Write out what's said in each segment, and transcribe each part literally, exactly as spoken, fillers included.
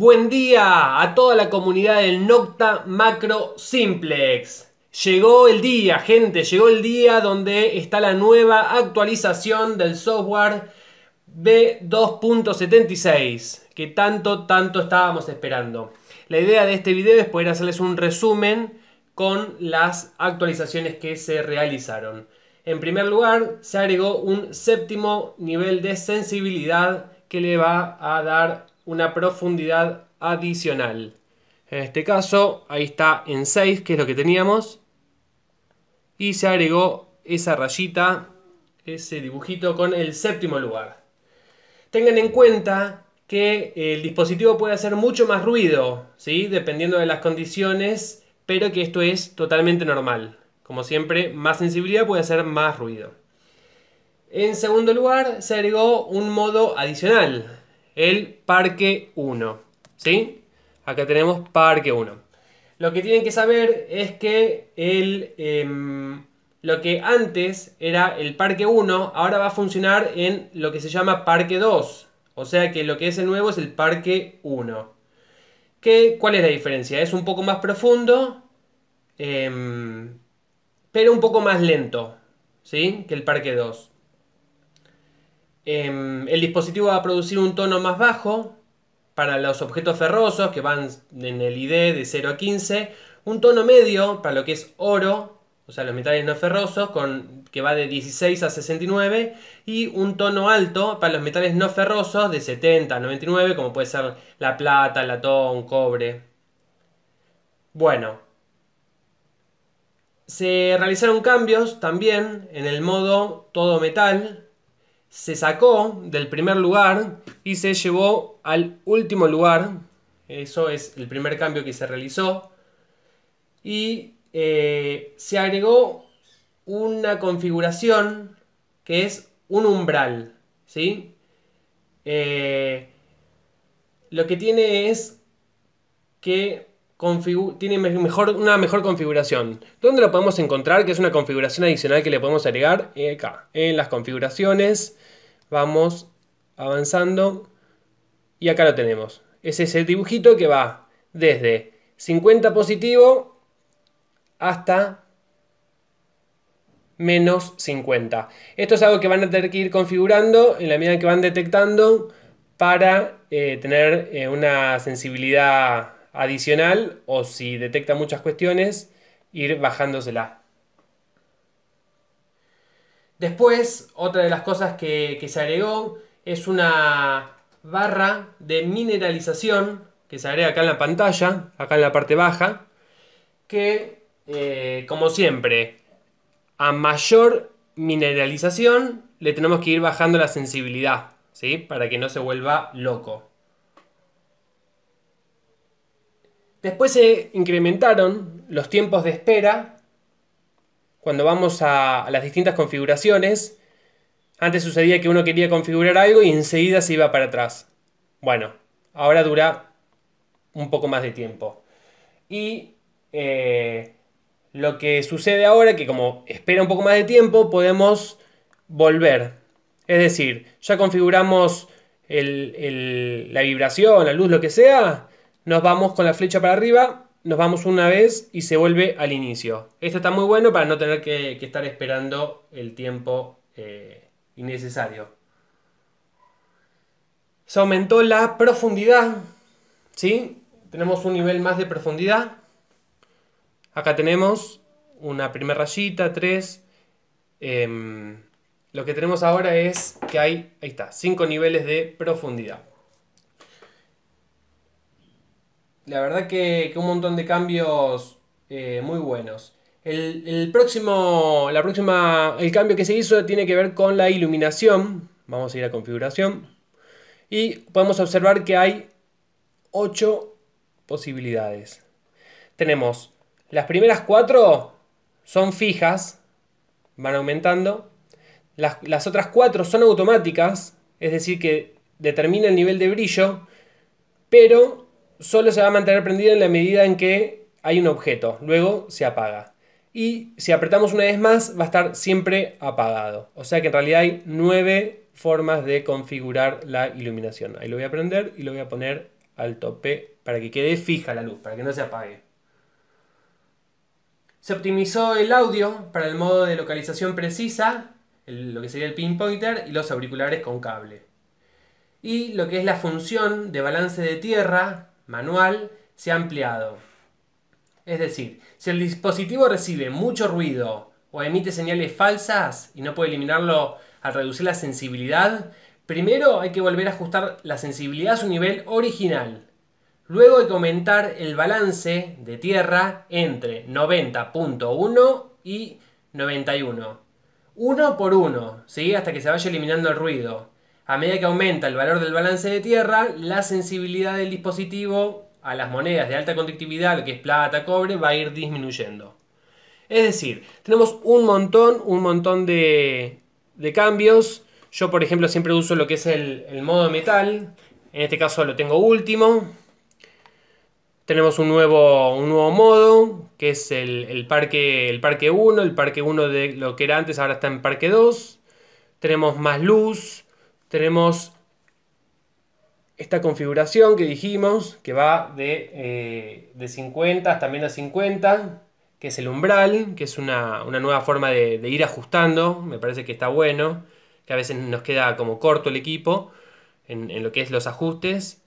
Buen día a toda la comunidad del Nokta Macro Simplex. Llegó el día, gente, llegó el día donde está la nueva actualización del software de dos punto setenta y seis que tanto, tanto estábamos esperando. La idea de este video es poder hacerles un resumen con las actualizaciones que se realizaron. En primer lugar, se agregó un séptimo nivel de sensibilidad que le va a dar una profundidad adicional. En este caso, ahí está en seis, que es lo que teníamos. Y se agregó esa rayita, ese dibujito con el séptimo lugar. Tengan en cuenta que el dispositivo puede hacer mucho más ruido, ¿sí? Dependiendo de las condiciones, pero que esto es totalmente normal. Como siempre, más sensibilidad puede hacer más ruido. En segundo lugar, se agregó un modo adicional, el parque uno, ¿sí? Acá tenemos parque uno. Lo que tienen que saber es que el, eh, lo que antes era el parque uno, ahora va a funcionar en lo que se llama parque dos. O sea que lo que es el nuevo es el parque uno. ¿Qué, ¿Cuál es la diferencia? Es un poco más profundo, eh, pero un poco más lento, ¿sí? Que el parque dos. El dispositivo va a producir un tono más bajo para los objetos ferrosos que van en el I D de cero a quince. Un tono medio para lo que es oro, o sea los metales no ferrosos, con, que va de dieciséis a sesenta y nueve. Y un tono alto para los metales no ferrosos de setenta a noventa y nueve, como puede ser la plata, el latón, cobre. Bueno. Se realizaron cambios también en el modo todo metal. Se sacó del primer lugar y se llevó al último lugar. Eso es el primer cambio que se realizó. Y eh, se agregó una configuración que es un umbral, ¿sí? Eh, lo que tiene es que tiene mejor, una mejor configuración. ¿Dónde lo podemos encontrar? Que es una configuración adicional que le podemos agregar acá. En las configuraciones vamos avanzando y acá lo tenemos. Ese es el dibujito que va desde cincuenta positivo hasta menos cincuenta. Esto es algo que van a tener que ir configurando en la medida que van detectando para eh, tener eh, una sensibilidad adicional, o si detecta muchas cuestiones, ir bajándosela. Después, otra de las cosas que, que se agregó es una barra de mineralización que se agrega acá en la pantalla, acá en la parte baja, que eh, como siempre, a mayor mineralización le tenemos que ir bajando la sensibilidad, ¿sí? Para que no se vuelva loco. Después se incrementaron los tiempos de espera cuando vamos a, a las distintas configuraciones. Antes sucedía que uno quería configurar algo y enseguida se iba para atrás. Bueno, ahora dura un poco más de tiempo. Y eh, lo que sucede ahora es que como espera un poco más de tiempo podemos volver. Es decir, ya configuramos el, el, la vibración, la luz, lo que sea. Nos vamos con la flecha para arriba, nos vamos una vez y se vuelve al inicio. Esto está muy bueno para no tener que, que estar esperando el tiempo eh, innecesario. Se aumentó la profundidad, ¿sí? Tenemos un nivel más de profundidad. Acá tenemos una primera rayita, tres. Eh, lo que tenemos ahora es que hay, ahí está, cinco niveles de profundidad. La verdad que, que un montón de cambios eh, muy buenos. El, el, próximo, la próxima, el cambio que se hizo tiene que ver con la iluminación. Vamos a ir a configuración. Y podemos observar que hay ocho posibilidades. Tenemos las primeras cuatro son fijas, van aumentando. Las, las otras cuatro son automáticas, es decir que determina el nivel de brillo, pero solo se va a mantener prendido en la medida en que hay un objeto, luego se apaga. Y si apretamos una vez más va a estar siempre apagado. O sea que en realidad hay nueve formas de configurar la iluminación. Ahí lo voy a prender y lo voy a poner al tope para que quede fija la luz, para que no se apague. Se optimizó el audio para el modo de localización precisa, el, lo que sería el pinpointer, y los auriculares con cable. Y lo que es la función de balance de tierra manual se ha ampliado. Es decir, si el dispositivo recibe mucho ruido o emite señales falsas y no puede eliminarlo al reducir la sensibilidad, primero hay que volver a ajustar la sensibilidad a su nivel original. Luego hay que aumentar el balance de tierra entre noventa punto uno y noventa y uno. Uno por uno, ¿sí? Hasta que se vaya eliminando el ruido. A medida que aumenta el valor del balance de tierra, la sensibilidad del dispositivo a las monedas de alta conductividad, lo que es plata, cobre, va a ir disminuyendo. Es decir, tenemos un montón, un montón de, de cambios. Yo, por ejemplo, siempre uso lo que es el, el modo metal. En este caso lo tengo último. Tenemos un nuevo, un nuevo modo, que es el, el parque el parque uno. El parque uno de lo que era antes, ahora está en parque dos. Tenemos más luz. Tenemos esta configuración que dijimos, que va de, eh, de cincuenta hasta menos cincuenta, que es el umbral, que es una, una nueva forma de, de ir ajustando. Me parece que está bueno, que a veces nos queda como corto el equipo en, en lo que es los ajustes.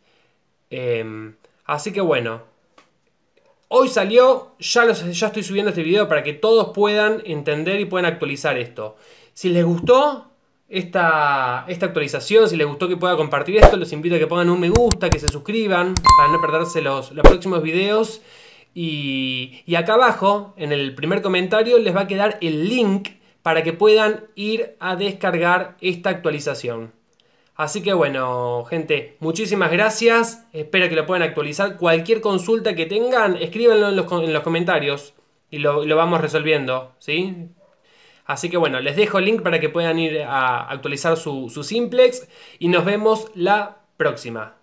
Eh, así que bueno, hoy salió, ya, los, ya estoy subiendo este video para que todos puedan entender y puedan actualizar esto. Si les gustó Esta, esta actualización, si les gustó que pueda compartir esto, los invito a que pongan un me gusta, que se suscriban para no perderse los, los próximos videos. Y, y acá abajo, en el primer comentario, les va a quedar el link para que puedan ir a descargar esta actualización. Así que bueno, gente, muchísimas gracias. Espero que lo puedan actualizar. Cualquier consulta que tengan, escríbanlo en los, en los comentarios y lo, lo vamos resolviendo, ¿sí? Así que bueno, les dejo el link para que puedan ir a actualizar su, su Simplex y nos vemos la próxima.